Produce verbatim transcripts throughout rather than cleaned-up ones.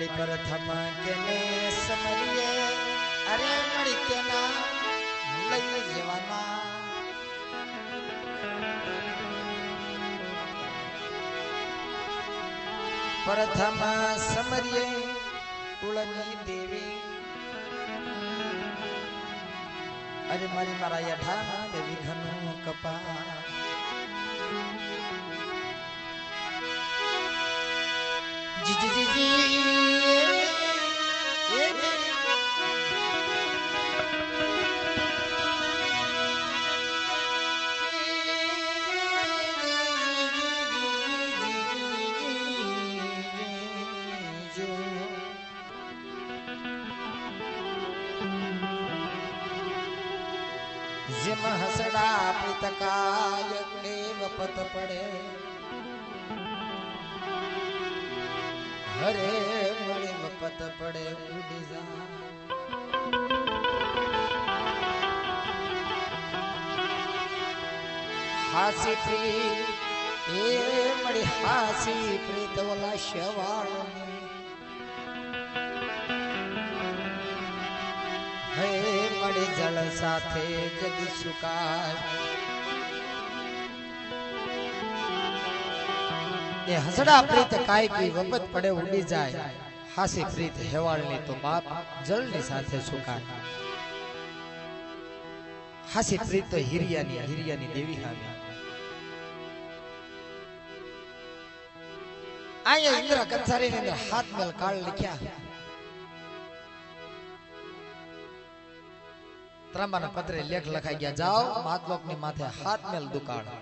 मारी प्रथमा के ने समरिए अरे मड़ी के ना लई जीवाना प्रथमा समरिए कुलनी देवी अरे मरी मारा यठा देवी घनु कपा जी जी जी जी जिम हसड़ा प्रितकाय देव पत पड़े हरे मणि पत पड़े उड़ी जा हासी प्रीत ए मणि हासी प्रीत वाला शवानी हे मणि जल साथे जग सुकार ये हसड़ा प्रीत काय की वपत पड़े उड़ी जाए हासी प्रीत हेवाल ने तो बाप जल ने साथे सुकाय हासी प्रीत तो हिरिया ने हिरिया ने देवी हावी आया इंद्र कंसारी ने हाथ मल काल लिखा त्रम्बन पत्रे लेख लखा गया जाओ मातलोक ने माथे हाथ मल दुकान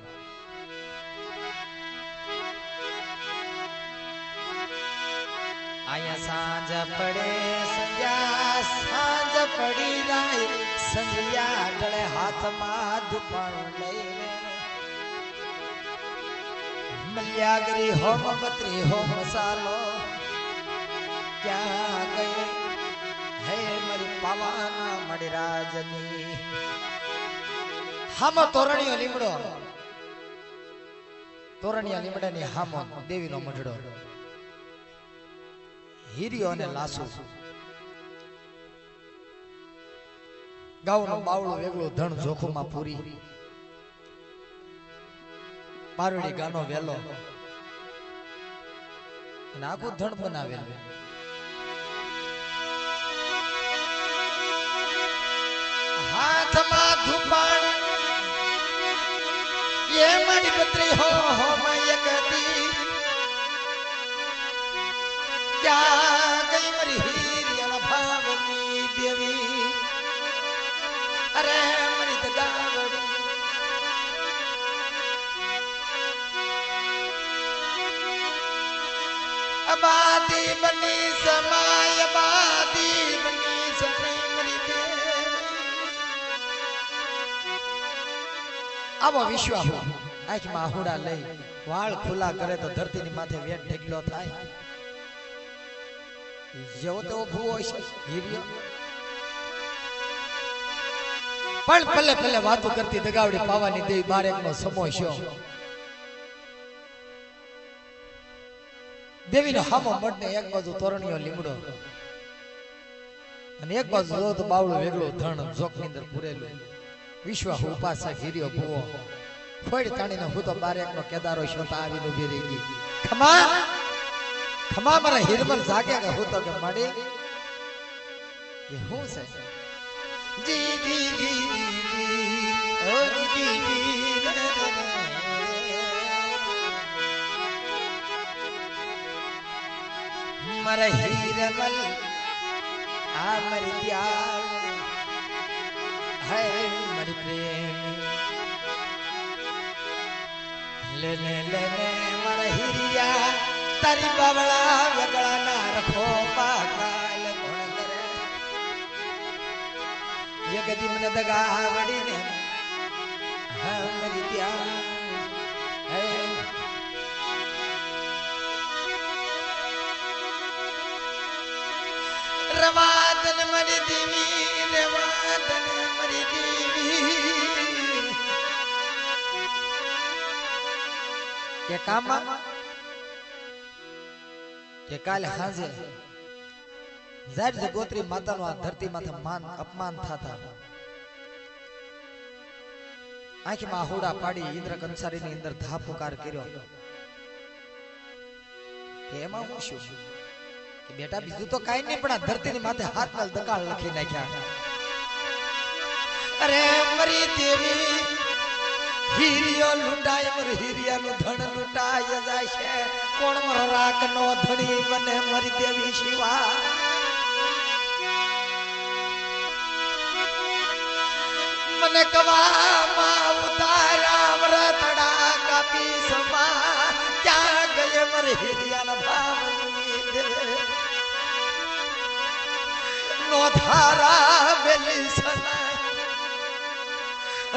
आया सांज पड़े संध्या सांज पड़ी राय संध्या गले हाथ मां दुपण ले मल्यागरी होम पत्री होम सालो क्या गए है मरी पावाना मड़ी राजनी हम तोरणियो लीमड़ो तोरणिया लीमड़ा ने हम देवी नो मढ़ड़ो हीरियो ने लासू गावनो बावळो वेगळो धन जोखमा पूरी पारणी गानो वेलो नाको धन बनावेल हाथमा धुपाण ये मणि पत्री हो हो माय कदी क्या गई मरी हीरिया भावनी देवी अरे मरी दावड़ी अबादी बनी समाय अबादी बनी समे मरी अब विश्वा हो आँख में आहुड़ा ले वाल खुला करे तो धरती ने माथे वेट ढेकलो थाय जो तो भूओ हीरियो पण पहले पहले वातो करती दगावड़ी पावानी देवी बारेक नो समोशो देवी नो हामो मडने एक बाजू तोरणियो लीमड़ो अने एक बाजू जो तो बावळो वेगळो धन जोखनी अंदर पूरेलो विश्व उपासक हीरियो भूओ फोड़ ताणीने हु तो बारेक नो केदारो शोता आवी नो उभी रही खमा खमा मरा हिरमल जागे का हो तो के मड़े ये हो से जी जी जी ओ जी जी मरा हिरमल आ मर प्यार है मर प्रेम ले ले ले मरा हिरिया तारी बावला वगड़ा ना रखो पाकाल कोण करे ये गदी मन दगावड़ी ने हमरी दिया है रवादन मरी देवी रवादन मरी देवी ये कामा ये काल हाजे जायज गोत्री मातानो आ धरती माथे मान अपमान थाता आंख में आहोड़ा पाड़ी इंद्र कंसारी ने अंदर धा पुकार कर्यो के एमा हुं छुं कि बेटा बीजू तो काई नहीं पण धरती ने माथे हाथ नाल दकाळ लखी नाख्या। अरे मरी देवी हीरियो लुटाय मर हीरिया नु धन लुटाय जाशे कोण मर राख नो धणी बने मरी देवी शिवा। मने कवा मा उतारा व्रतड़ा का पीस मा क्या गये मर हीरिया न भावनी दिल नो धारा बेली सना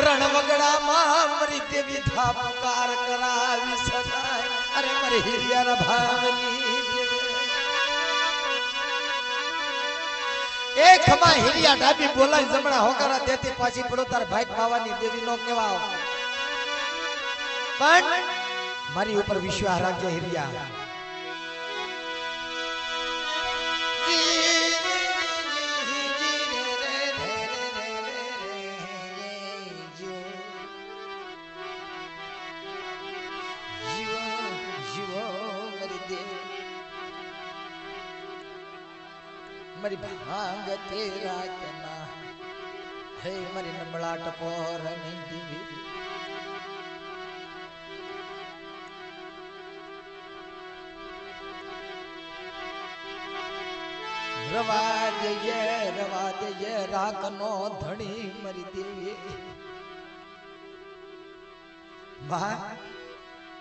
रणवगड़ा मां मरी देवी था पुकार करावी सदाए। अरे मरी हिरिया न भावनी एक हमा हिरिया डाबी बोला जमणा होकारा देती पाछी पड़ो तार भाई भावानी देवी नो केवाओ पण मारी ऊपर विश्वास राखजो हिरिया। मरी भांग तेरा तना हे मरी नमलाट पोरनी देवी रवा दे ये रवा दे ये राकनो धणी मरी देवी मां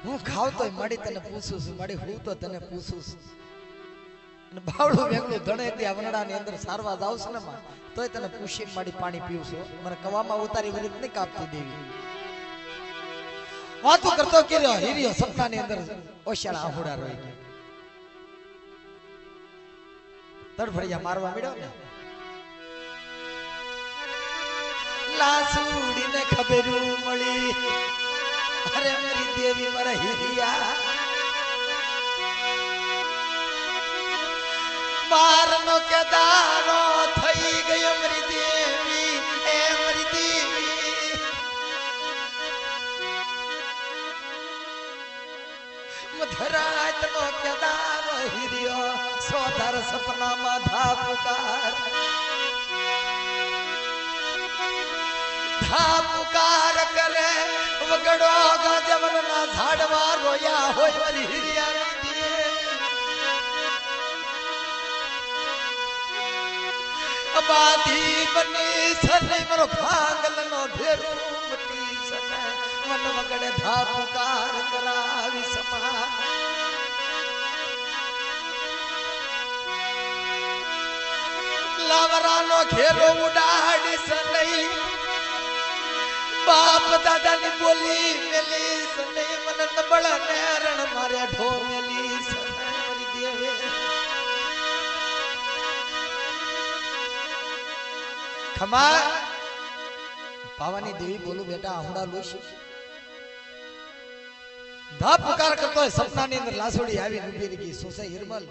हूँ खाव तो मड़ी तने पूछूस मड़ी हूँ तो तने पूछूस बावड़ो वेगलो धणे ते अवनडा ने अंदर सारवा जावस ने मां तोय तने पूछी माडी पाणी पीवसो मने कवामा उतारी वरीत ने कापती देवी वातो करतो केरियो हिरियो सपना ने अंदर ओशाला आहुडा रोई गयो तड़फड़िया मारवा मिड्यो ने लासूडी ने खबरू मळी। अरे मेरी देवी मारा हिरिया मारनो के दानो थई गई मरी देवी ए मरी देवी मधरात नो के दानो हिरियो सोधर सपना मा धा पुकार धा पुकार करे वगड़ो गजवन ना झाड़वा रोया होय मरी हिरिया। बाधी बनी सने मरो भांगल नो ढेरू मटी सने मन वगड़े धा पुकार करावी समा लावरा नो घेरो उड़ाड़ी सने बाप दादा ने बोली मिली सने मन नबड़ा नेरण मारे ढो मिली सने मरी देवे खमा पावानी देवी बोलू बेटा आहुड़ा लूश धा पुकार करतो है सपना ने अंदर लासोड़ी आवी नुबीर की सोसे हिरमल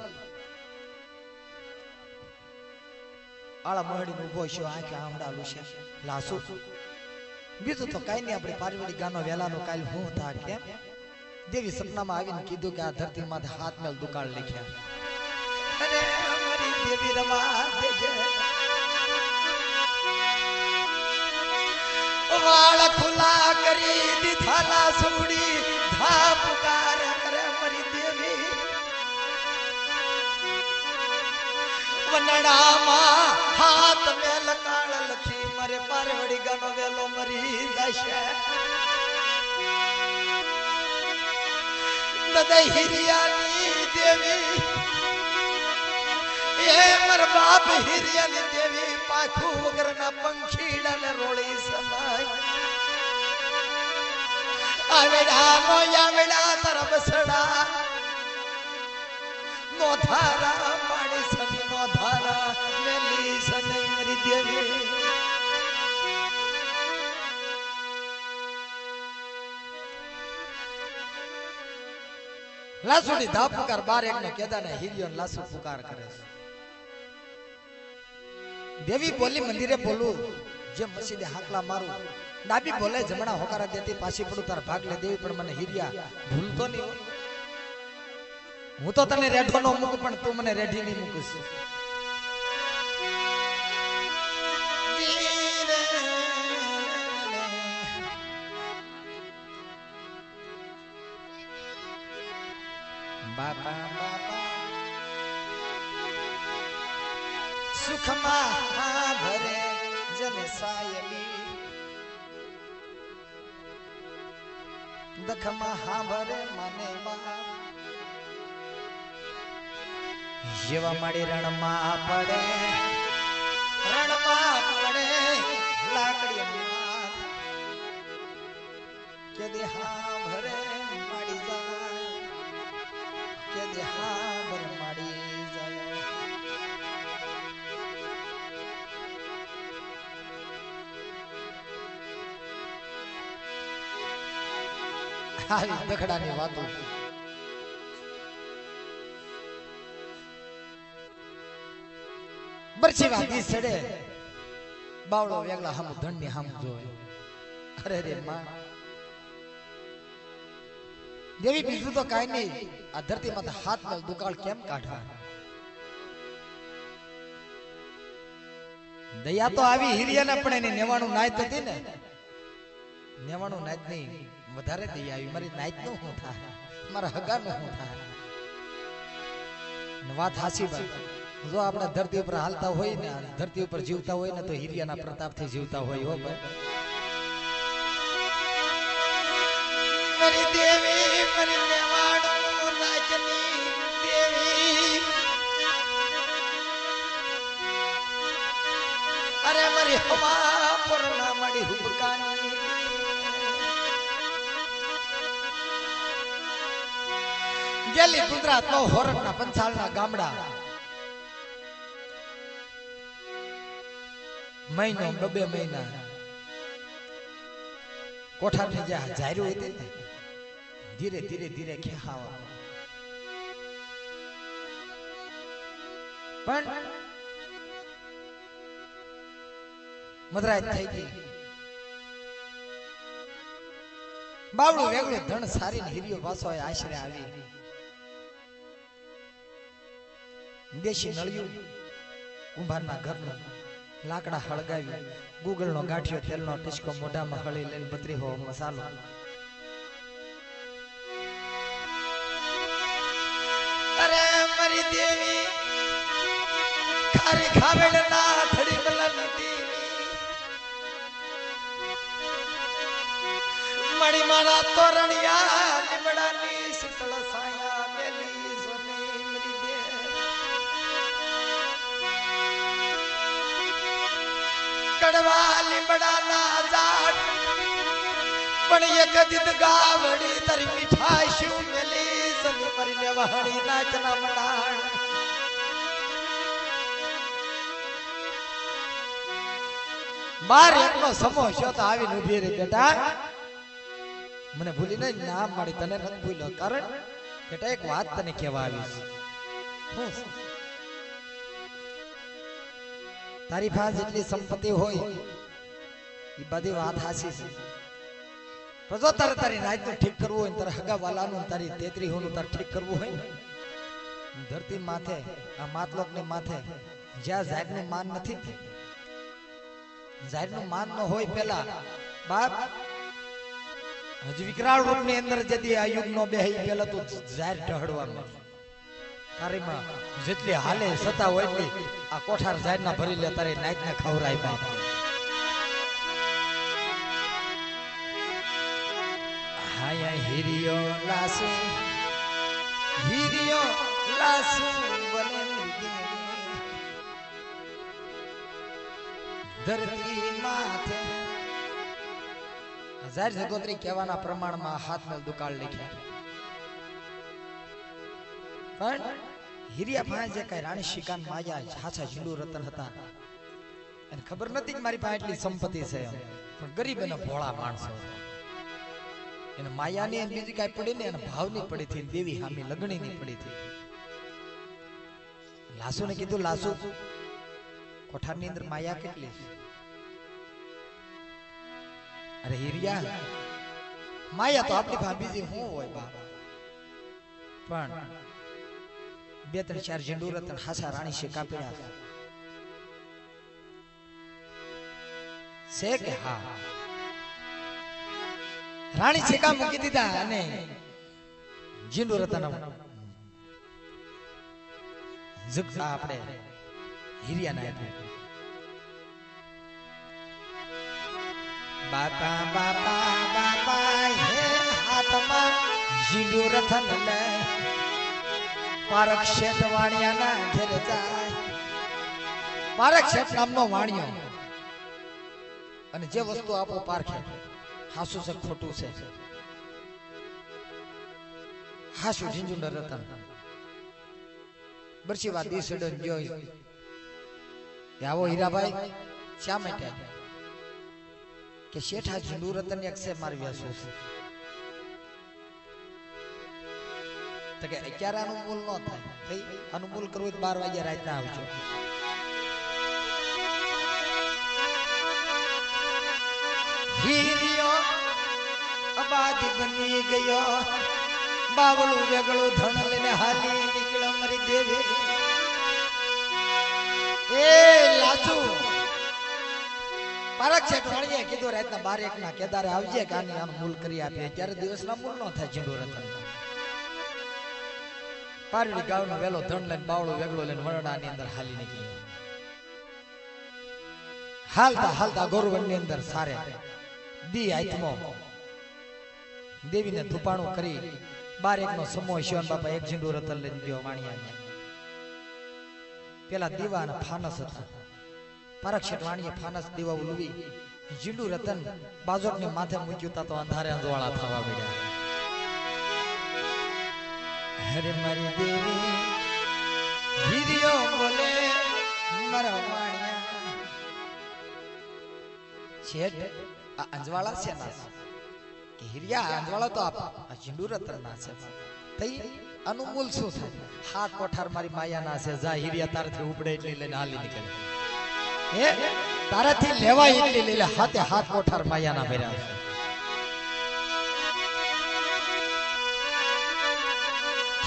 आला मोहड़ी उभो छो आके आहुड़ा लूशे लासो बीजो तो काई नहीं अपने पारिवारिक गानो वेला नो काल हूं था के देवी सपना में आवीन कीधो के आ धरती माथे हाथ मेल दुकाळ लिख्या। अरे हमारी देवी रवा दे जे वाला खुला करी दिथाला सूड़ी धा पुकार करे मरी देवी वनड़ा मा हाथ में लकाल लखी मरे पारवड़ी गानो वेलो मरी दशे ददे हिरियानी देवी ये मर बाप हिरियानी देवी पाखू वगरना पंखीड़ा ने रोली सनाई आवेड़ा नो यावेड़ा तरब सड़ा नो धारा पाड़ी सनी नो धारा मेली सनी मरी देवी। लासुड़ी धा पुकार बार एक ने केदा ने हिरियो लासु पुकार करे देवी बोली मंदिरे बोलू जे मसीदे हाकला मारू डाबी बोले जमणा होकारा देती पासी पड़ू तार भाग ले देवी पण मने हिरिया भूल तो नहीं हूँ तो तने रेढो नो मुक पण तू मने रेढी नहीं मुकस बाबा बाबा सुखमा भरे जन सायली दखमा भरे माने बाप जीवा माड़ी रणमा पड़े रणमा पड़े लाकड़ी मार के देहा भरे माड़ी जा के देहा भरे माड़ी जा दखडानी वातो बरछी वादी सडे बावळो वेगला हम धणनी हम जोय अरे रे मां देवी बीजू तो काई नहीं आ धरती माता हाथ में दुकाळ केम काढा दया तो आवी हिरियाना पण एने नेवाणु नायत हती ने नेवाणु नायत नहीं વધારે દઈ આવી મારી નાઈટ નો હું થા મારા હગા નો હું થા ન વાત હાસી બસ જો આપણે ધરતી ઉપર હાલતા હોય ને ધરતી ઉપર જીવતા હોય ને તો હિરિયાના પ્રતાપ થી જીવતા હોય હો ભાઈ મારી દેવી મારી નેવાડો નાચની દેવી અરે મારી હવા પરણા મારી હુબકાની गेली गुजरात नो होरना पंचालना गामडा महीनो बबे महीना कोठा में जा जायरू होते धीरे धीरे धीरे के हावा पण मदराय थई गई बावळो वेगळो धन सारी हिरियो वासो आश्रय आवी देशी नळियो कुंभारना घरनो लाकड़ा हळगावी गुगळनो गाठियो तेलनो टिस्को मोढामा हळी लेन बतरी हो मसालो अरे मरी देवी खारी खावेड ना थडी मलन देवी मणी मारा तोरणिया निमडानी शीतळ साया मेली कड़वा लिमड़ा ना जाट पण एक दिद गावड़ी तारी मिठाई शू मिली सनी मरी नेवाणी नाचना मडाण मार एकनो समो छो तो आवी उभी रे बेटा मने भूली नहीं ना मारी तने न भूलो कारण बेटा एक बात तने केवा आवी हूं तारी पास जितनी संपत्ति हो ये बड़ी बात हासी से पर जो तारे तारी नाइट तो ठीक करवो इन तरह हगा वाला नु तारी तेतरी हो नु तार ठीक करवो है धरती माथे आ मात लोग ने माथे जा जाहिर नु मान नथी जाहिर नु मान न होय पेला बाप हज विकराल रूप ने अंदर जदी आयुग नो बेही गेला तो जाहिर ढहडवा में तारी मां जितली हाले सता होय ने आ कोठार जाय ना भरी ले तारे नाइट ने खवराय बाप हाया हिरियो लासू हिरियो लासू बने धरती माथे हजार जगोत्री केवाना प्रमाण मा हाथ में दुकाळ लिख्या पण हिरिया भाई जे कई राणी श्रीकांत माया झासा झिंडू रतन हता अन खबर नती कि मारी पास इतनी संपत्ति छे पण गरीब ने भोळा माणस एन माया ने बीजी काई पड़ी ने अन भाव नी पड़ी थी देवी हामी लगणी नी पड़ी थी लासू ने कीधु लासू કોઠારની અંદર માયા કેટલી છે? અરે હિરિયા, માયા તો આપણી ભાભીજી હું હોય બાબા, પણ બે ત્રણ ચાર ઝંડુ રતન હાસા રાણી છે કાપીયા છે કે હા રાણી છેકા મૂકી દીધા અને ઝીંડુ રતન ઝગડા આપણે बापा बापा बापा हे आत्मा जिंदू रथन ले पारक्षेत वाणिया ना घेर जाय पारक्षेत नामनो वाणियो अने जे वस्तु आपो पारखे हासु से खोटू से हासु जिंदू रतन बरसी वादी सडन जोई हीराबाई क्या मेटा के शेठा झुंडू रतन अक्षय मार व्यासोस तो के अत्यारा अनुकूल न था भाई अनुकूल करो बार वाजे रातना आवजो हीरियो आबादी बनी गयो बावलो वेगलो धन लेने हाली निकलो मरी देवे ए પરક્ષેટ વાણીએ કીધું રાતના બારેક ના કેદારે આવજે કાની આમ મૂલ કરી આપે ત્યારે દિવસના મૂલ નો થાય જીંડો રતન પારડી ગાવનો વેલો ધણ લઈને બાવળો વેગળો લઈને વરડાની અંદર હાલી નીકળી હાલતા હાલતા ગોરવણની અંદર સારે દી આત્મો દેવીને ધુપાણો કરી બારેક નો સમો શિવન બાપા એક જીંડો રતન લઈને ગયો વાણીયા પેલા દીવાના ફાનસ હતા परक्षेट वाणिये फानस दीवा उलवी जिंडू रतन बाजोट ने माथे मुक्यूता तो अंधारे अंधवाला थावा मिला हरे मरी देवी हीरियो बोले मरा वाणिया छेट अंजवाला से ना कि हिरिया अंजवाला तो आप जिंडू रतन ना से तई अनुमूल सो हाथ कोठार मारी माया ना से जा हिरिया तार थे उपड़े इतनी लेने हाली निकल ए तारा थी लेवा इले लेले हाथे हाथ कोठार माया ना मेरा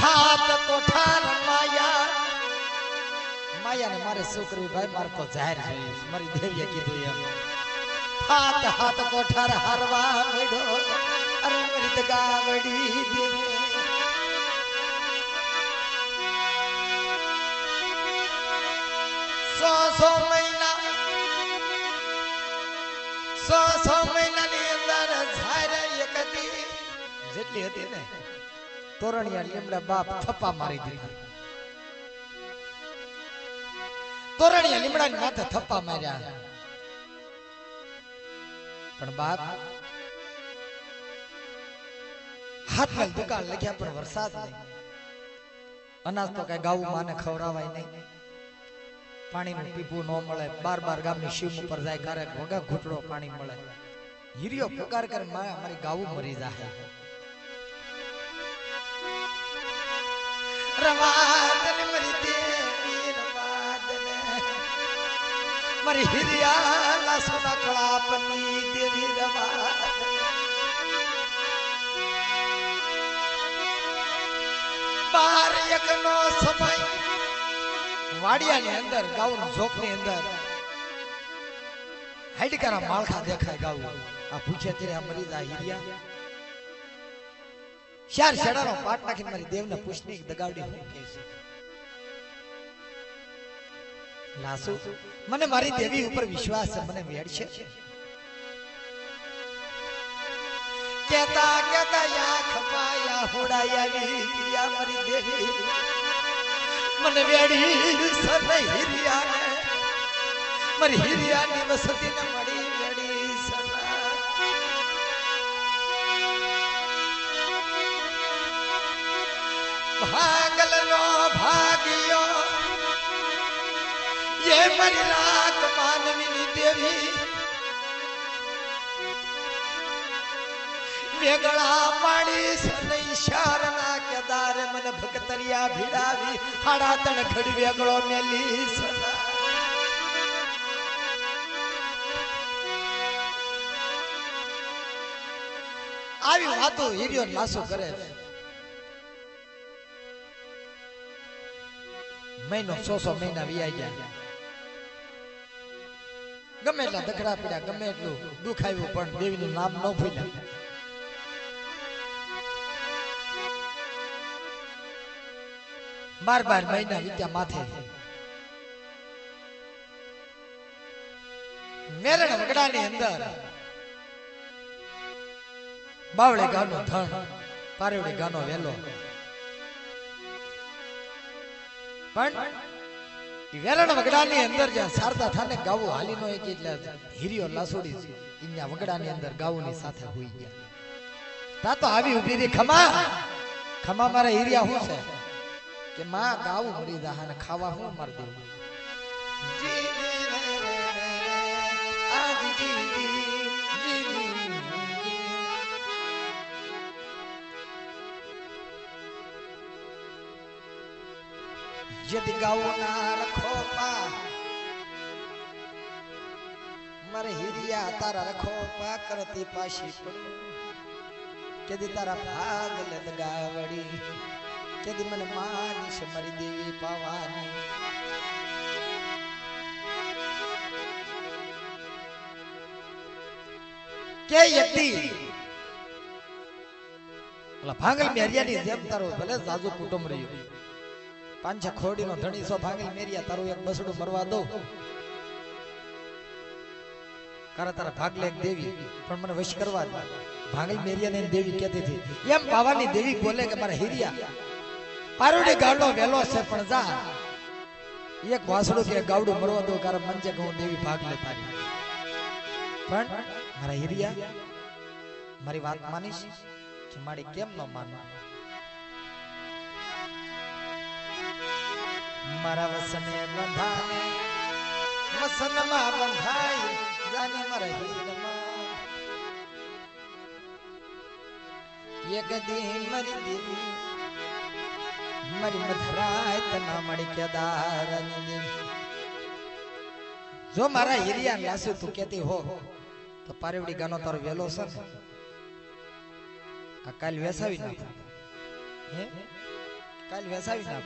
हाथ कोठार माया माया ने मारे सुकरी भाई मार तो जाहिर है मारी देविया की दुनिया हाथ हाथ कोठार हरवा मेडो अरे मृत गावड़ी देवी सो सो महीना सो सो महीना ની અંદર ઝારે એકતી જેટલી હતી ને તોરણિયા લીમડા બાપ થપ્પા મારી દીધી તોરણિયા લીમડા ને માથે થપ્પા માર્યા પણ બાપ હાથમાં દુકાન લખ્યા પણ વરસાદ નહીં અનાજ તો કઈ ગાવું માને ખવરાવાય નહીં पानी में पीपू नो मळे बार बार गामनी शिव ऊपर जाय करे वगा घुटड़ो पानी मळे हिरियो पुकार कर माया मारी गाऊ मरी जाहे रवात ने मरी देवी रवात ने मरी हिरिया ला सोना कळापनी देवी रवात बार एक नो समय वाड़िया ने अंदर गाउन झोक ने अंदर हेड करा मालखा देखा गाऊ आ पूछे तेरे मरी जा हिरिया चार छड़ानो पाट नाखी मारी देव ने पूछनी दगावडी हूं कैसी लासू मने मारी देवी ऊपर विश्वास है मने वेड छे कहता कहता या खपाया होड़ाया हिरिया मरी देवी मन वेड़ी सर हिरिया ने मरी हिरिया ने वसती न मड़ी वेड़ी सर भागल नो भागियो ये मरी रात मानविनी देवी वेगड़ा पानी सन इशारा केदार मन भक्तरिया भिड़ावी हड़ा तन खड़ वेगड़ो मेली सदा આવી વાતો હીર્યો લાસો કરે મહિનો સો સો મહિના વિયાઈ ગયા ગમે એટલા દખડા પડ્યા ગમે એટલું દુઃખ આવ્યું પણ દેવીનું નામ ન ભૂલ્યા બાર બાર મહિના વીત્યા માથે મેરણ વગડાની અંદર બાવળે ગાનો ધણ પારેવડે ગાનો વેલો પણ વેરણ વગડાની અંદર જ્યાં શારદા થાને ગાવું હાલી નો એક એટલે હીરિયો લાસોડી ઇન્યા વગડાની અંદર ગાવની સાથે હોઈ ગયા તા તો આવી ઉભી રે ખમા ખમા મારા હીરિયા હું છે કે માં ગાવું મરી જાહને ખાવા હું માર દેવું यदि गाओ ना रखो पा मर हिरिया तारा रखो पा करती पाशी यदि तारा भाग लद गावड़ी यदि मन मानिश मर देवी पावानी के यदि भांगल में हरियाणी जेम तारो भले जाजू कुटुंब रही પાંચ ખોડી નો ધણી સો ભાંગી મેરિયા તારું એક બસડું મરવા દો કારા તારા ભાગલે એક દેવી પણ મને વશ કરવા દે ભાંગી મેરિયા ને દેવી કહેતી હતી એમ બાવાની દેવી બોલે કે મારા હીરિયા પારોડી ગાડો વેલો છે પણ જા એક વાસડું કે ગાવડું મરવા દો કારા મન છે કે હું દેવી ભાગ લે તારી પણ મારા હીરિયા મારી વાત માનીશ કે મારી કેમ ન માનો मारा वसने बंधाई वसन मां बंधाई जाने मर हिरमा एक दिन मरी देवी मरी मधराय तना मड़ी के दारन जो मारा हिरिया लासू तू कहती हो तो पारेवड़ी गानो तारो वेलो सन काल वैसा भी ना है काल वैसा भी ना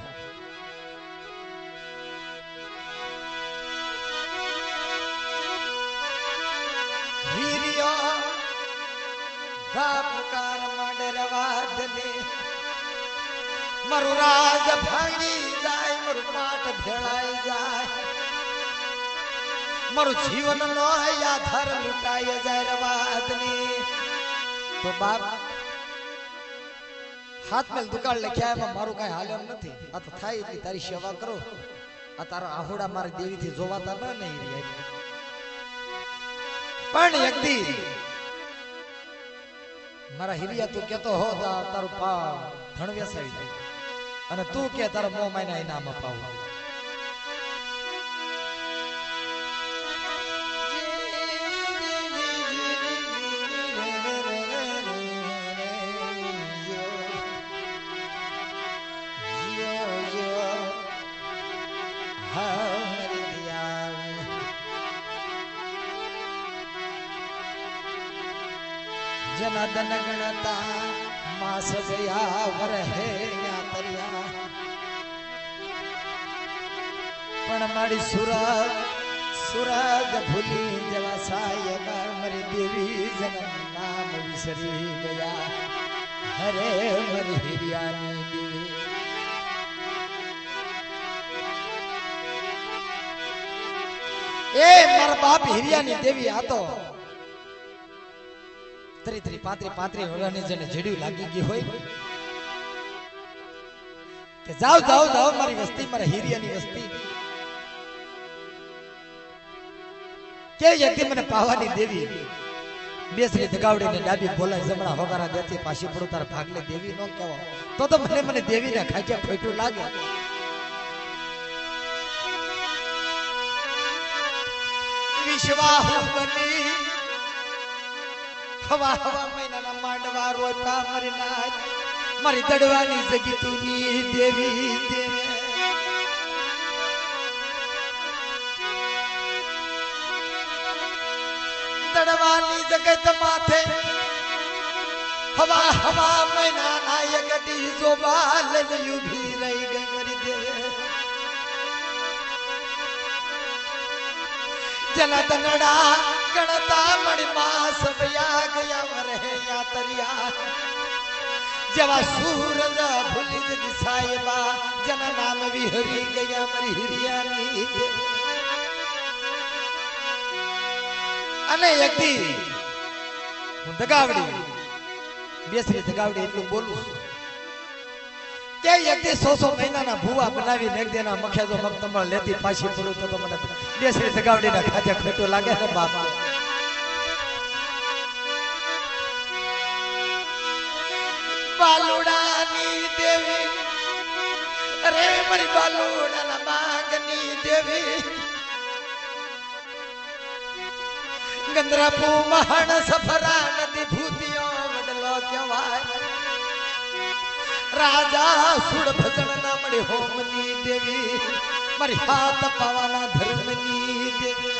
कार मंडरवाद ने मरु राज भांगी जाए मरु पाट भेड़ाई जाए मरु जीवन नो या धर लुटाई जाए रवाद ने तो बाप हाथ में दुकान लेके आए मैं मारू कहीं हाल में नहीं आ तो था इतनी तारी सेवा करो आ तारा आहुड़ा मारी देवी थी जोवाता ना नहीं रही पण एक दी मारा हिरिया तू कहते हो तारू पाव धन वेसाई दे अने तू के तारो मो महीना इनाम पाऊ जनादन गणता मास गया वर है या तरिया पण मारी सुराग सुराग भूली जवा साय बार मरी देवी जनम नाम विसरी गया हरे मरी हिरियानी देवी ए मार बाप हिरियानी देवी आ तो तरी तरी पात्री पात्री होलाने जने झेड़ियो लागी की होई के जाओ जाओ जाओ मारी वस्ती मारी हिरियानी वस्ती के यदि मने पावानी देवी बेसरी दगावड़ी ने डाबी बोला जमणा होगारा देती पाशी पड़ो तार भागले देवी नो केवा तो तो मने मने देवी ने खाके खोटू लागे विश्वास बनी हवा हवा महीना ना मांडवा रोता मरी नाच मरी दड़वानी जगी तूनी देवी देवी दड़वानी जगत माथे हवा हवा में नाना यगड़ी जोबाल लयू भी रही गई मरी देवे जला तनड़ा गणता मणि मास भया गया मरे या तरिया जवा सूरज भूली दिसायबा जना नाम विहरी गया मरी हिरियानी अने यगड़ी दगावड़ी बेसरी दगावड़ी इतलू बोलू के यगदी सौ सौ महीना ना भुवा बनावी नेक देना मखे जो मक्तमळ लेती पाशी पुरु तो तो मने बेसरी दगावड़ी ना खाजा खटो लागे रे बाप बालुडानी देवी अरे मरी बालुडा ना मांगनी देवी गंदरा पू महान सफरा नदी भूतियों बदलो क्यों आए राजा सुड़ भजन ना मरे होमनी देवी मरी हाथ पवाना धर्मनी देवी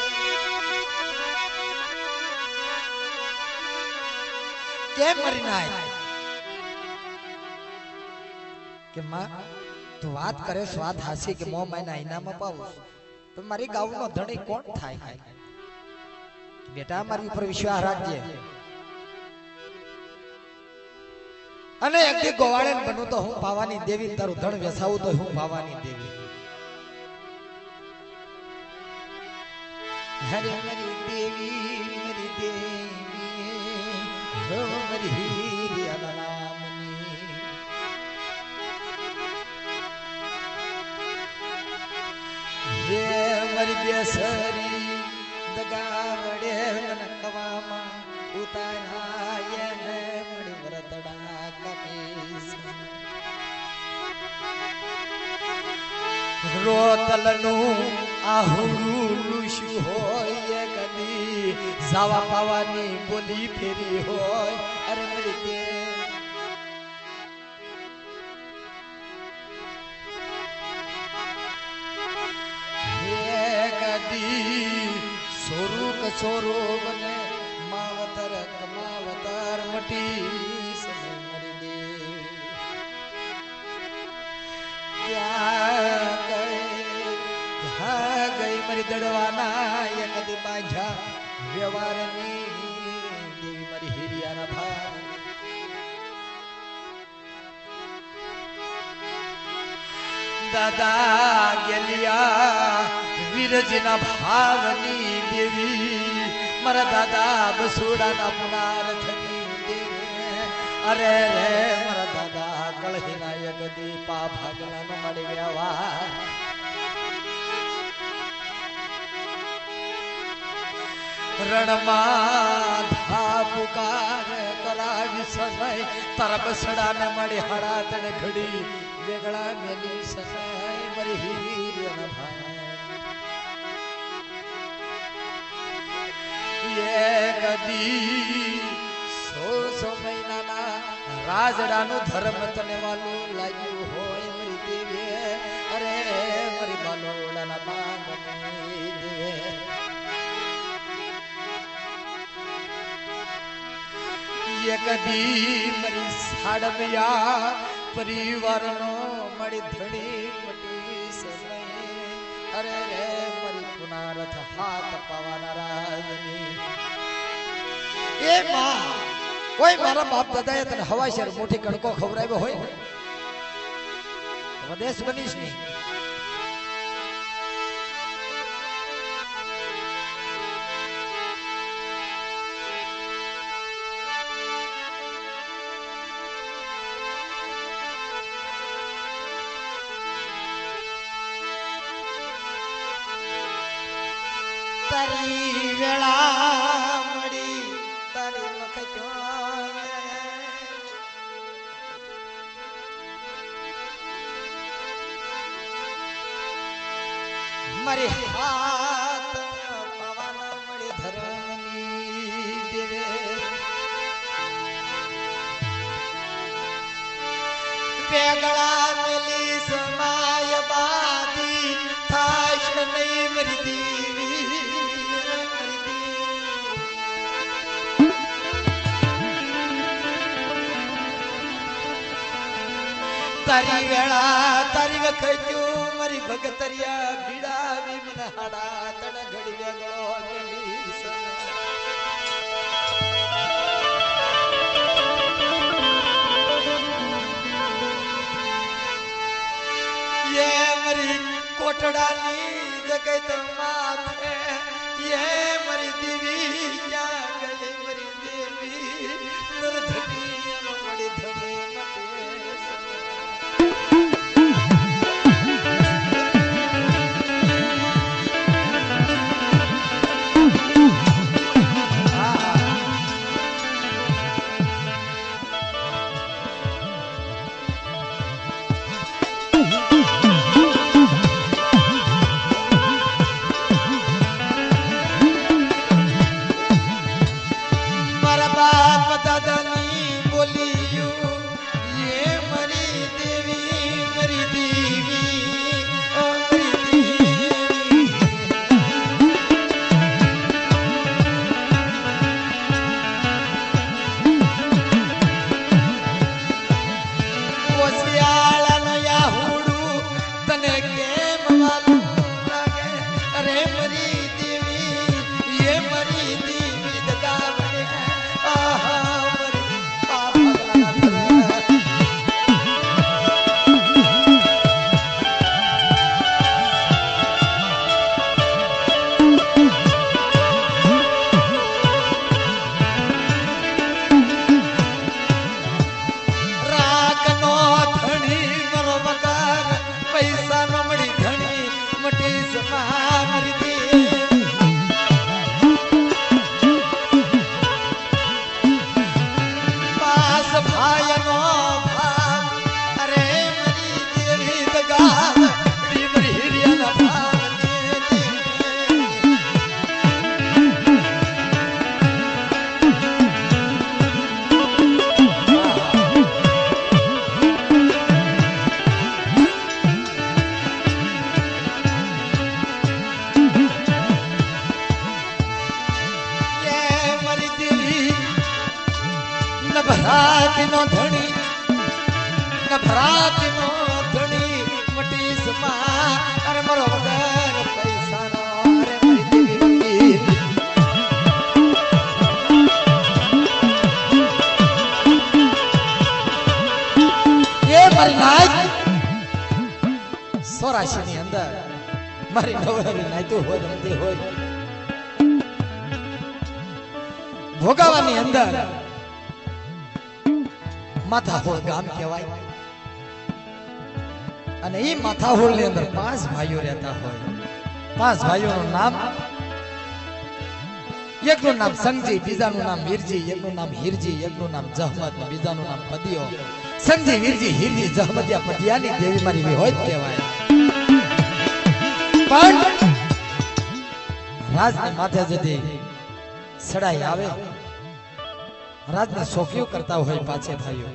क्या मरी नाय कि माँ तू बात करे स्वाद हासी के मोह मैं ना इनाम पाऊँ तो मरी गाँव नो धनी कौन था है बेटा हमारी ऊपर विश्वास रखिए अने यदि गोवाड़न बनू तो हूँ पावानी देवी तारू धन व्यसाऊ तो हूँ पावानी देवी हरे मरी देवी मरी देवी ओ मरी हीरिया नामनी ये मरी बेसरी दगावड़े मनकवामा उताराये ने मणि व्रतड़ा कमीस रोतलनु आहुरुलुशु होये कदी जावा पावानी बोली फेरी होय अरे मृते ये कदी सोरूक सोरो बने मावतर कमावतर मटी समरी दे क्या गई क्या गई मरी दड़वाना या कदी बांझा व्यवहारनी देवी मरी हिरिया ना भार दादा गलिया विरजना भावनी देवी मर दादा बसूड़ा ना पुनार धनी देवी अरे रे मर दादा कलहिना यगदी पा भागना न मणि व्यवहार रणमा धा पुकार करावी ससय तर बसड़ा न मणि हड़ा तण घड़ी वेगड़ा मेली ससय मरी हीर न भाई ये कदी सो सो महीना ना राजड़ा नु धर्म तने वालू लायू होय मरी देवी अरे मरी बालोड़ा ना मांगनी देवी ये कदी मरी साड़मिया परिवार नो मरी धनी मटी सने अरे रे मरी पुनारथ हाथ पवाना राजनी ए मां कोई मारा बाप दादा ये तने हवा शर मोठी कणको खवरायो होय वदेश बनीश नी तरी वेला मरे हाथ पवन मणि धरनी देवे बेगड़ा मिली समाय बादी थाश नहीं मरी देवी मरी देवी तारी वेला तारी वखजो मरी भगतरिया बीड़ा भी मन हड़ा तड़ घड़िया गलो मिली सन ये मरी कोटड़ा नी जगत माथे ये मरी देवी क्या गली मरी देवी नरधनी मरी धनी ભોગાવાની અંદર માથાહોલ ગામ કહેવાય અને એ માથાહોલની અંદર પાંચ ભાઈઓ રહેતા હોય. પાંચ ભાઈઓનું નામ, એકનું નામ સંગજી, બીજાનું નામ વીરજી, એકનું નામ હીરજી, એકનું નામ જહમત, બીજાનું નામ પદિયો. સંગજી, વીરજી, હીરજી, જહમતિયા, પદિયાની દેવી મારી વિહોત કહેવાય. પણ રાજને માથે જતી સડાઈ આવે, રાજને સોફીઓ કરતા હોય પાછે ભાઈઓ.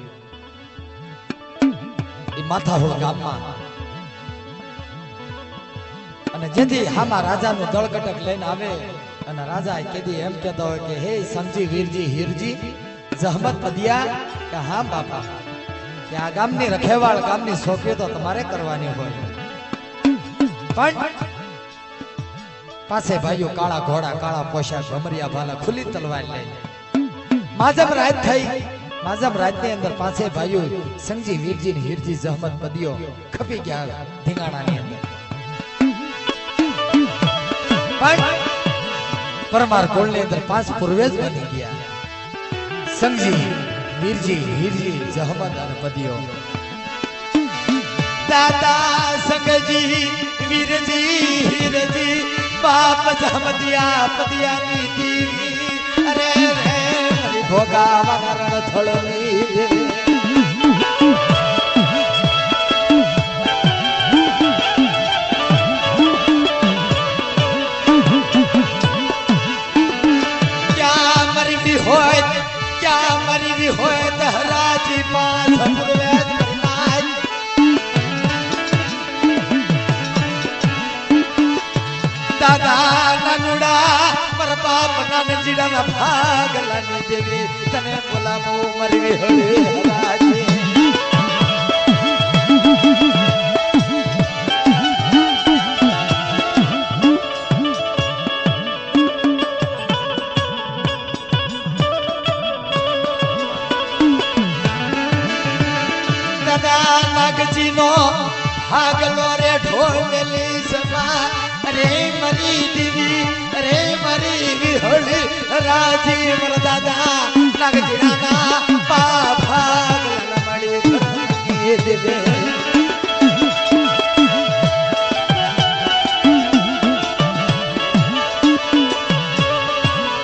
એ માથાહોલ ગામમાં અને જેથી હામાં રાજાનું દળકટક લઈને આવે અને રાજા કેદી એમ કહેતા હોય કે હે સમજી વીરજી હીરજી જહમત પદિયા કે હા બાપા કે આ ગામની રખેવાળ ગામની સોફીઓ તો તમારે કરવાની હોય. પણ પાસે ભાઈઓ કાળા ઘોડા, કાળા પોશાક, ભમરિયા ભાલા, ખુલ્લી તલવાર લઈ માજમ રાત થઈ. માજમ રાતની અંદર પાસે ભાઈઓ સંગજી, વીરજી, હીરજી, જહમત, પદિયો ખપી ગયા ધીંગાણાની અંદર. પણ પરમાર કોળની અંદર પાંચ પૂર્વેજ બની ગયા સંગજી, વીરજી, હીરજી, જહમત અને પદિયો. દાદા સંગજી, વીરજી, હીરજી, बाप जहमतिया पदिया नी देवी अरे रे हरि भोगा वरण थळनी क्या मरी भी होय क्या मरी भी होय तहराजी पास જીડાના ભાગલાની દેવી તને બોલાવું મરવી હળે હરાજી दादा वरवानी दीवी अरे मरी मां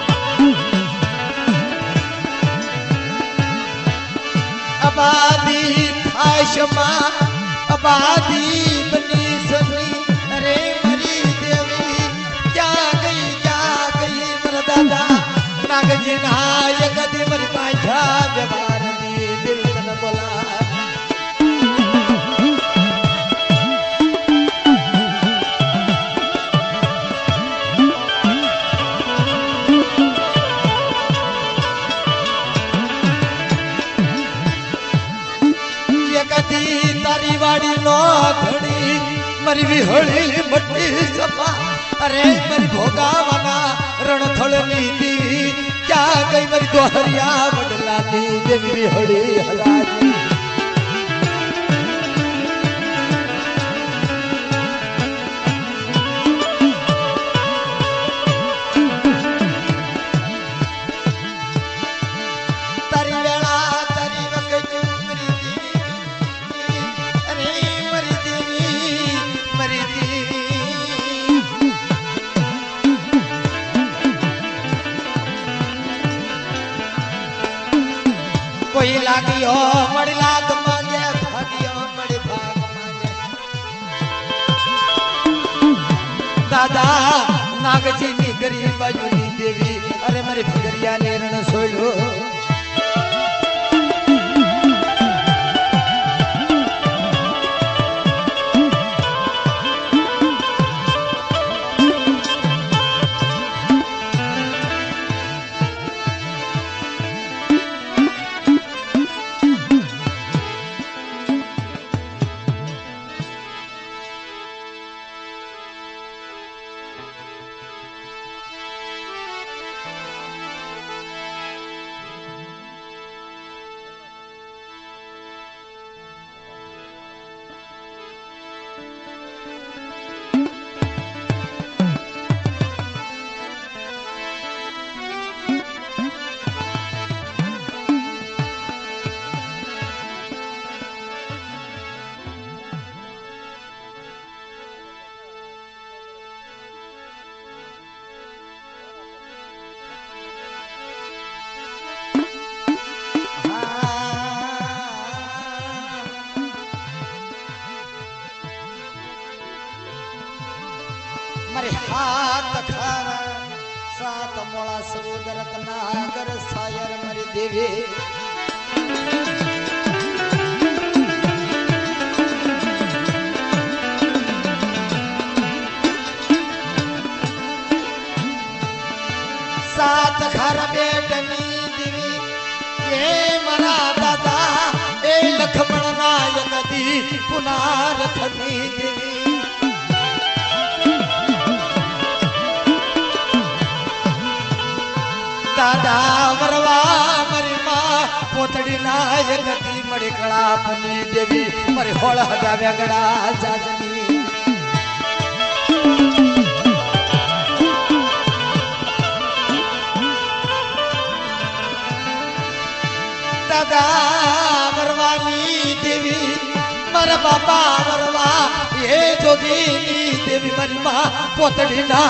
पोतड़ी ना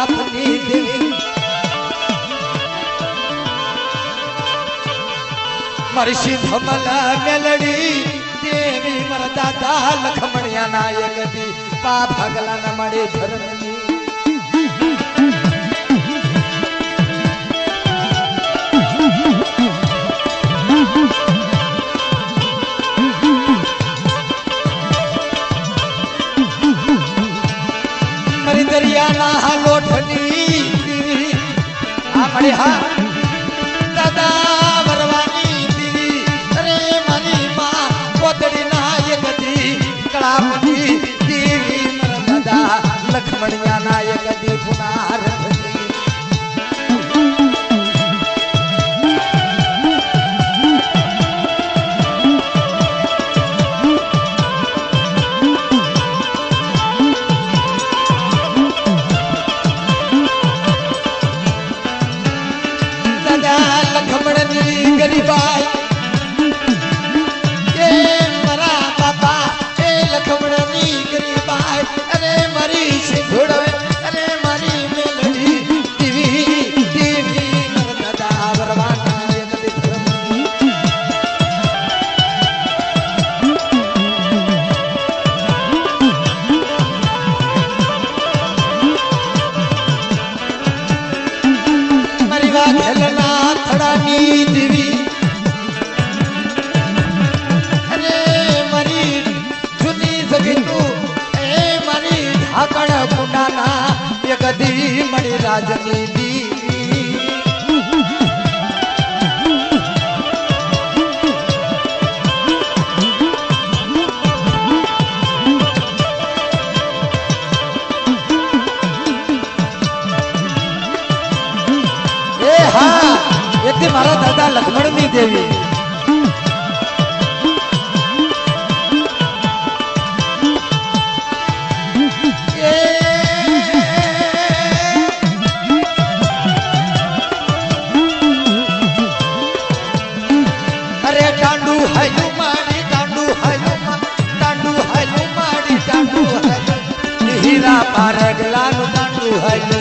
ये गदी लखमण जी गरीबाई ये मरा बाबा ए लखमण जी गरीबाई अरे मरी से घोड़ो अरे मरी में लड़ी टीवी टीवी नर्मदा बरवाना ये दिखना मरी बात हेलना देवी अरे मरी चुनी सके तू ए मरी ढाकड़ पुनाना ये कदी मरी राजनी देवी ए हाँ यदि मारा दादा लक्ष्मणी देवी अरे डांडू हैलू मारी डांडू हैलू डांडू हैलू मारी डांडू हैलू हीरा पारगला डांडू हैलू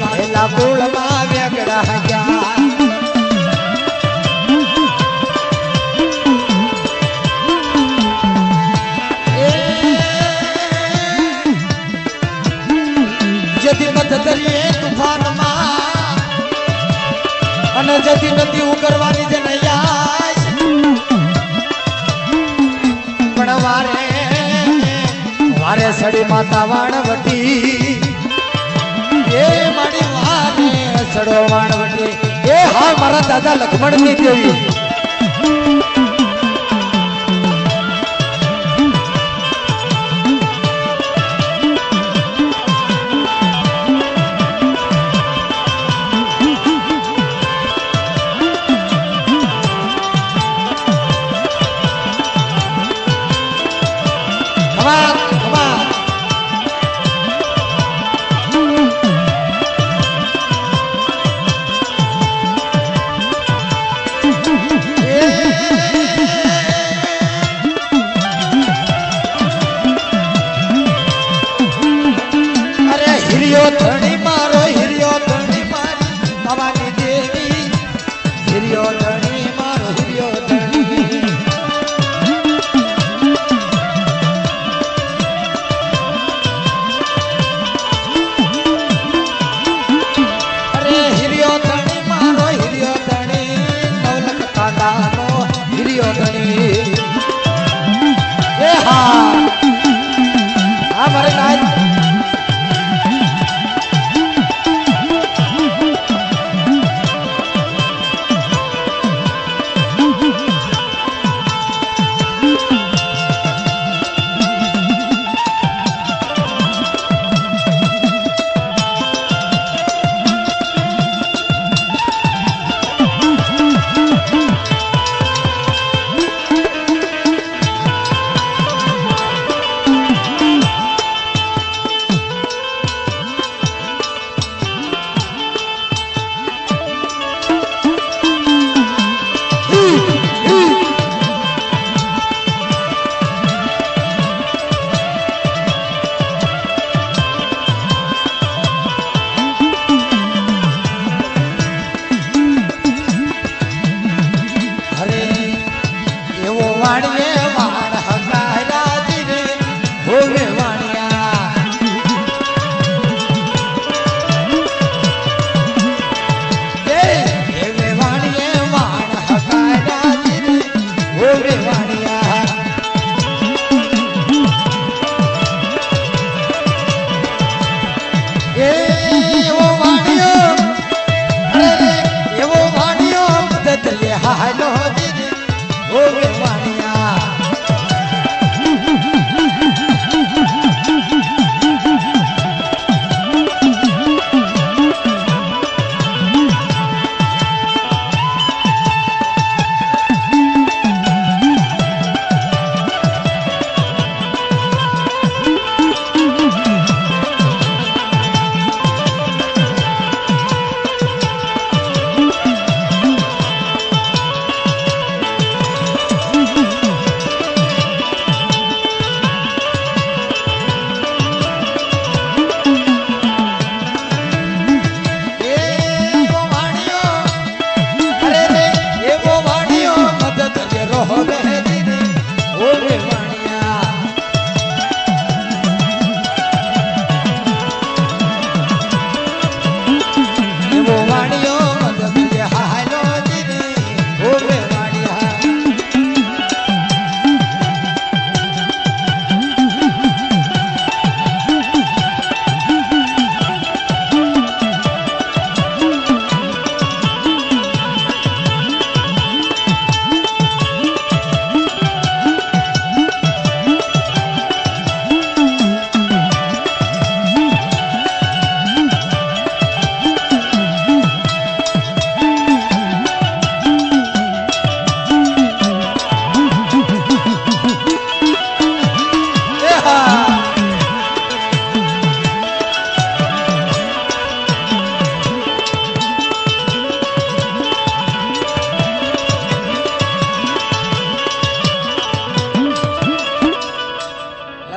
खेला बोल मागड़ा क्या यदि मत दरिए तूफान मां अन यदि नदी उगरवानी जे नहीं आस पण वारे वारे सड़ी माता वाणवटी ये मारी वाणी सड़ो वाणवटी ये हाँ मारा दादा लक्ष्मण जी देवी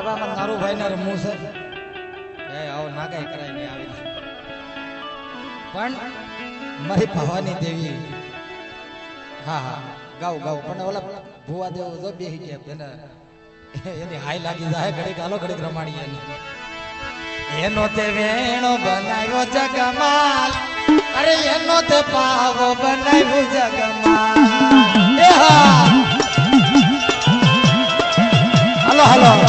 ડબામાં નારુ ભાઈને રમું છે એ આવ નાગાઈ કરાય ને આવી પણ મારી ભવાની દેવી હા હા ગાવ ગાવ પણ ઓલા ભુવા દેવ જો બેહી ગયા તેને એની હાઈ લાગી જાય ઘડી ગાલો ઘડી રમાડી એને એનો તે વેણો બનાવ્યો જગમાલ અરે એનો તે પાવો બનાવ્યો જગમાલ એ હા हेलो हेलो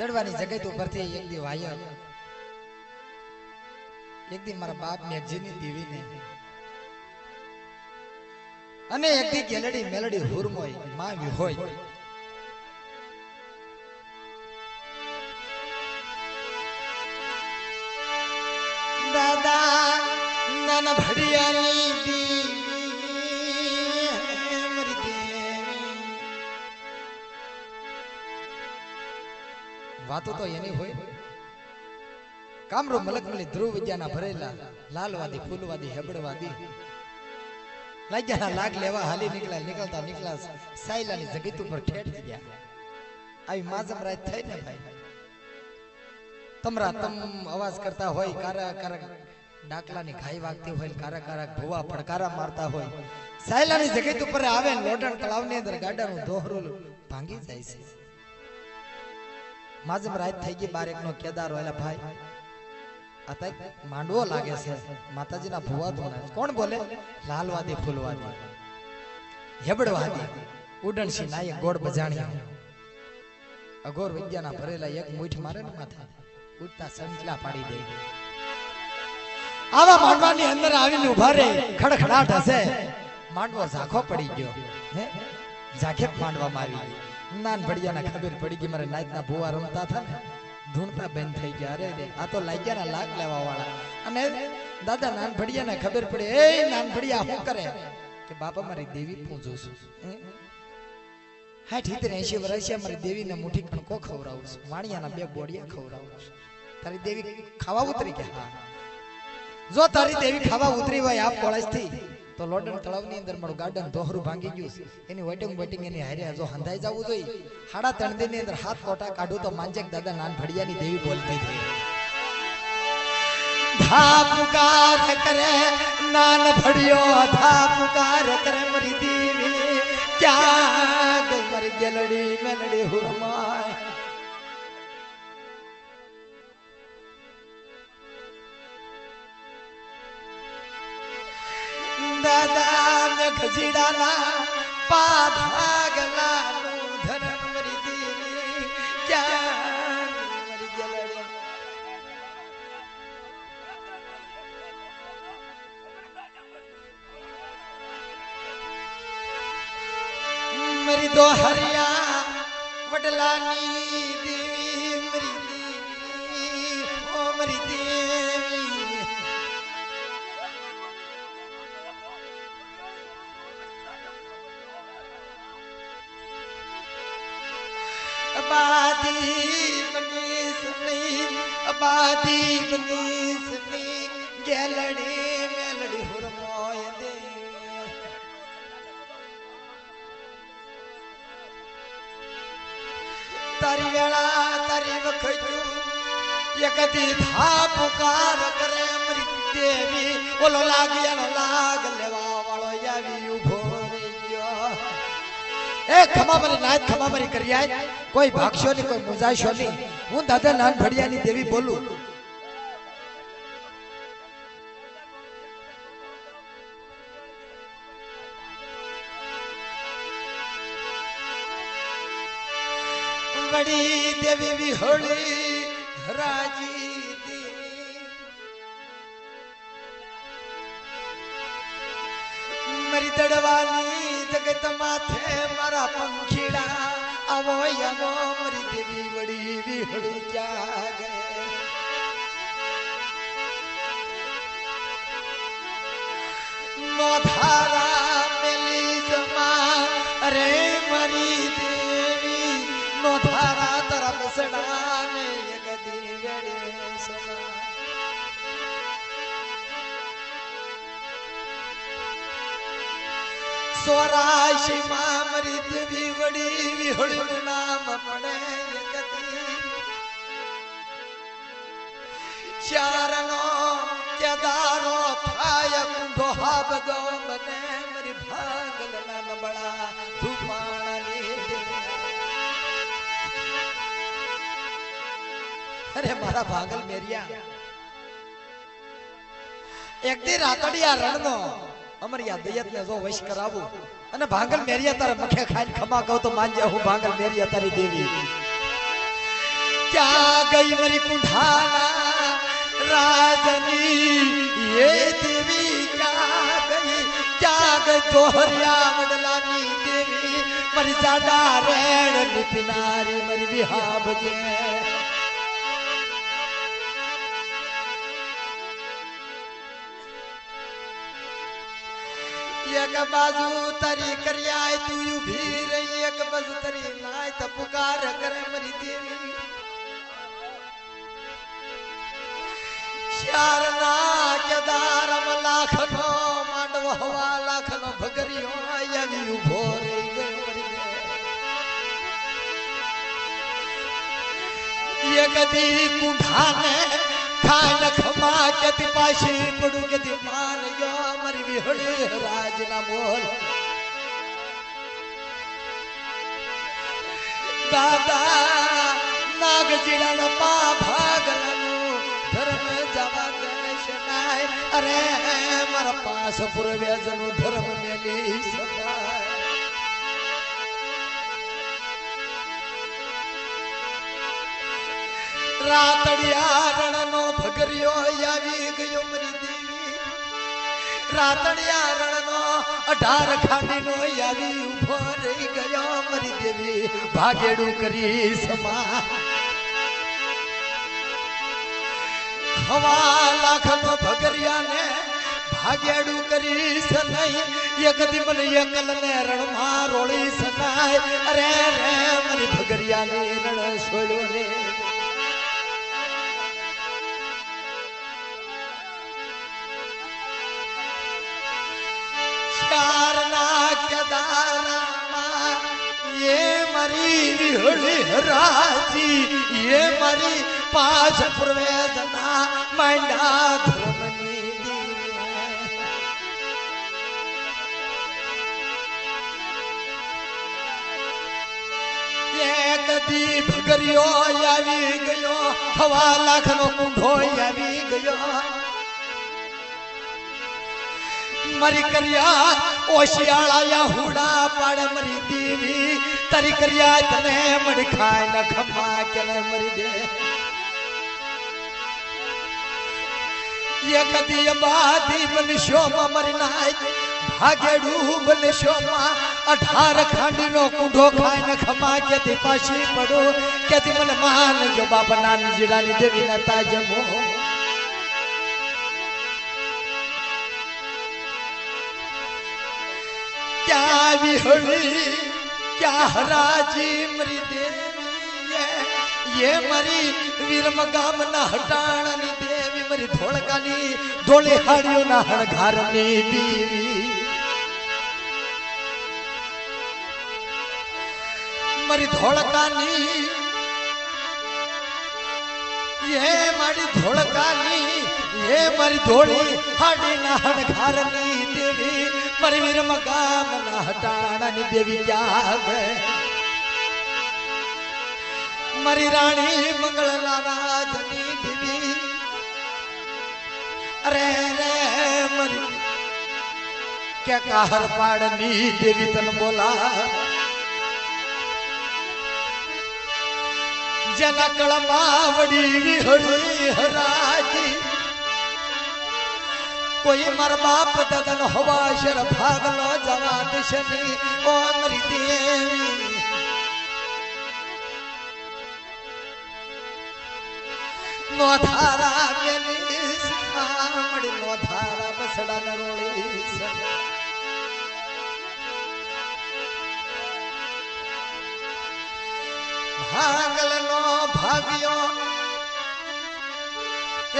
दड़वानी जगह तो परते एक दी वाया एक दी मारा बाप मैगजीनी टीवी ने अने एक दी गैलरी मेलडी हुरमोई मां विहोई दादा नाना भड़ियानी दी वातो तो ये नहीं हुई कामरो मलक मली ध्रुव विज्ञाना भरेला लालवादी फूलवादी हेबड़वादी लाइजाना लाग लेवा हाली निकला निकलता निकला साइला ने जगत ऊपर ठेठ दिया आई माजम राय थे ना भाई तमरा तम आवाज करता होई कारा कारा डाकला ने खाई वागती होई कारा कारा भुवा फड़कारा मारता होई साइला ने जगत ऊपर आवे लोटन तलाव ने अंदर गाडा नु दोहरो भांगी जाईसी माजम रात थई गई बारेक नो केदार वाला भाई अतय मांडवो लागे से माताजी ना भुवा तो ना कौन बोले लालवादी फूलवादी हेबड़वादी उडन सी नाय गोड़ बजाणी अगोर विद्या ना भरेला एक मुठ मारे ना माथे उठता संकला पाड़ी दे आवा मांडवा नी अंदर आवीने उभा रे खड़खड़ाट हसे मांडवो झाखो पड़ी गयो हे झाखे मांडवा मारी नान बढ़िया ना खबर पड़ी कि मारे नाइट ना बुआ रमता था ने ढूंढता बंद થઈ ગયા રે રે આ તો લાગ્યા ના લાગ લેવા વાળા અને દાદા નાન ભડિયા ને ખબર પડે એ નાન ભડિયા શું કરે કે બાપા મારી દેવી પૂજો છું સાઠ સિત્તેર એંસી વર્ષે મારી દેવી ને મુઠી કણકો ખવરાવું છું વાણિયા ના બે બોડિયા ખવરાવું છું તારી દેવી ખાવા ઉતરી કે હા જો તારી દેવી ખાવા ઉતરી હોય આપ કોળસ થી तो लोडन तलाव ની અંદર મારું ગાર્ડન દોહરું ભાંગી ગયું એની વેટિંગ વેટિંગ એની હારે જો હંધાઈ જાવું જોઈ હાડા ત્રણ દિન ની અંદર હાથ કોટા કાઢું તો માંજેક દાદા નાન ભડિયાની દેવી બોલતી થઈ ધા પુકાર કરે નાન ભડિયો ધા પુકાર કરે મારી દેવી ક્યાં ગઈ મારી ગેલડી મેલડી હુરમાય दादा ने खजीडाला पाधागला धन मरी देवी क्या मरी गलड़ी मरी दो हरिया वडलानी देवी मरी देवी ओ मरी देवी अबादी बनी सुनी अबादी बनी सुनी गैलड़ी मेलड़ी हुरमोय दे तारी वेला तारी वखजू यकती था पुकार करे मरी देवी ओलो लागिया न लाग लेवा वालो यावी उभो ए खमा मरी नाथ खमा मरी करिया कोई भागशो नहीं कोई मुजाशो नहीं हूं दादा नान भड़ियानी देवी बोलू बड़ी देवी भी होली राजी देवी मरी तड़वानी जगत माथे मारा पंखीड़ा आवो यमो मरी देवी बड़ी बिहड़ी जाग मोधारा मिली जमा अरे मरी देवी मोधारा तरफ सड़ाने यगदी गड़े समा स्वराशि मामरित विवड़ी विहड़ुन नाम पड़े यकती चारणों केदारों थाय कुंभा बदो बने मरी भागल नान बड़ा धूपाना नीले अरे मारा भागल मेरिया एक दिन रातड़िया रणनो अमरिया दयत ने जो वश करावो अने भांगल मेरिया तारे मखे खाइन खमा कहू तो मान जाऊ भांगल मेरिया तारी देवी क्या गई मरी कुंठाना राजनी ये देवी क्या गई क्या गई तोहरिया वडलानी देवी मरी जाडा रेण निपिनारी मरी बिहा बजे एक बाजू तरी करिया तू यू भी रही एक बाजू तरी नाय त पुकार करे मरी देवी शारना केदार लाखनो मांडव हवा लाखनो भगरियो यवी उभो रही गयो मरी देवी ये कदी कुंठाने खान खमा कति पाशी पड़ू कति मान गयो मरी बिहड़ी राज ना बोल दादा नाग जिलन पा भागलनु धर्म जावा देशनाय अरे मर पास पूर्वे जनु धर्म मेली सताय रातड़िया रणनो भगरियो यावी गयो मरी देवी रातड़िया रणनो अठार खाने नो यारी उभो रही गयो मरी देवी भागेड़ू करी समा हवा लाख नो भगरिया ने भागेड़ू करी सनाई एक दिमल एकल ने रण मारोली सनाई अरे रे मरी भगरिया ने रण सोयो ने राजी ये मरी पाछ प्रवेदना मैंडा धर्मनी एक दीप करियो यावी गयो हवा लाखनो कुंढो यावी गयो मरी करिया ओशियाला या हुड़ा पाड़ मरी देवी तरी करिया तने मरी खाए न खमा के न मरी दे ये कदी बाधी बन शोमा मरी नाय भागेड़ू बन शोमा अठार खांडी नो कुंडो खाए न खमा के ती पाशी पड़ो के ती मन मान जो बाबा नानी जिलानी देवी न ताजमो क्या विहड़ी क्या राजी मरी देवी ये मरी वीरम गाम ना हटाणी देवी मरी धोलकानी धोले हाड़ियों ना हड़घारनी देवी मरी धोलकानी ये मरी धोलकानी ये मरी धोली हाड़ी ना हड़घारनी देवी मरी वीरम गाम ना हटाना नी देवी जावे मरी रानी मंगल नाराजनी देवी अरे रे मरी क्या कहर पाड़नी देवी तन बोला जनकल मावड़ी विहड़ी हराजी कोई मर बाप ददन हवा शर भागलो जवान शनि ओ मरी देवी नो धारा मेलिस आमड़ी नो धारा बसड़ा न रोलिस भागल नो भागियो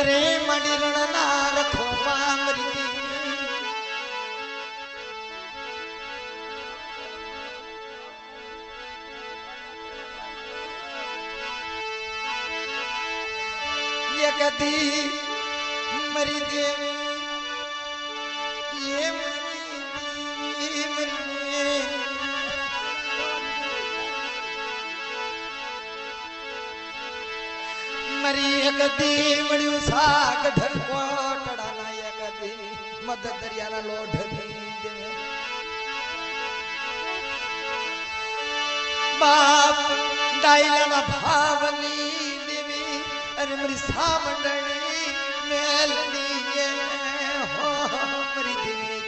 रे मड़ी रणना रखो मामरी देवी ये कदी मरी देवी ये मरी देवी मरी एक दी मड़ियू साग ढर कोटड़ा ना एक दी मद दरिया ना लोढ दी बाप डाइला ना भावनी देवी अरे मरी सामंडनी मेलनी ये हो मरी देवी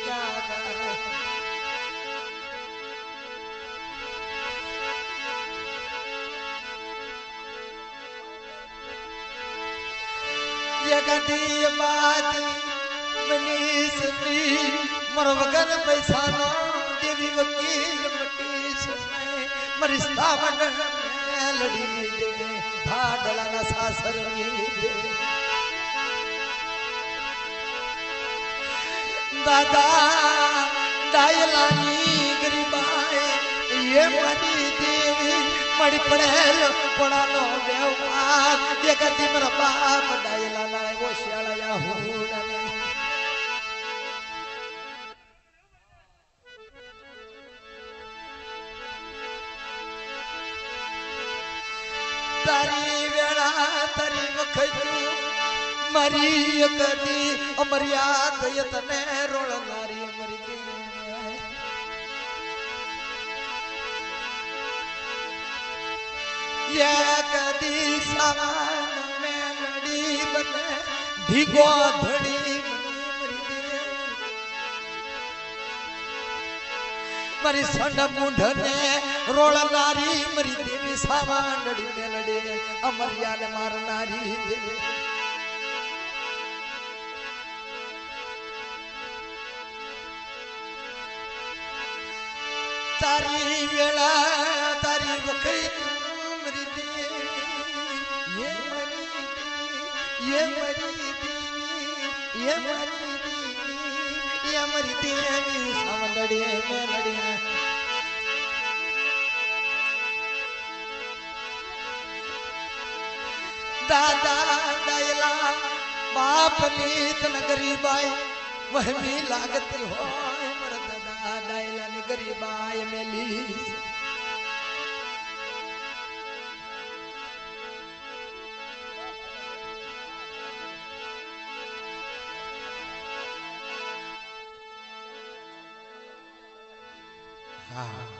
क्या कदी बाती मनीष दी मरवगन पैसा नो देवी वकील मटीस में मरिस्ता मंडल लड़ी देवी भाडला ना सासर में देवी दादा डायलानी गरीबाए ये मरी देवी मड़ी पड़ेल पड़ा नो व्यवहार ये कदी मरा बाप डायला तारी वेड़ा तारी वखरू मरी कदी अमर्याद यतने रोल नारी मरी ये कदी सामान में लड़ी बने भिगो धड़ी मरी मरी मरी संड मुंडने रोल नारी मरी देवी सामान डड़ने लड़े अमरियाल मार नारी देवी तारी वेला तारी बकरी मरी देवी ये मरी देवी ये मरी देवी ये मरी ये मरी देवी सामान डड़े लड़े दादा दयला बाप नीत नगरी बाई वह भी लागत हो दादा दयला नगरी बाई मेली हाँ।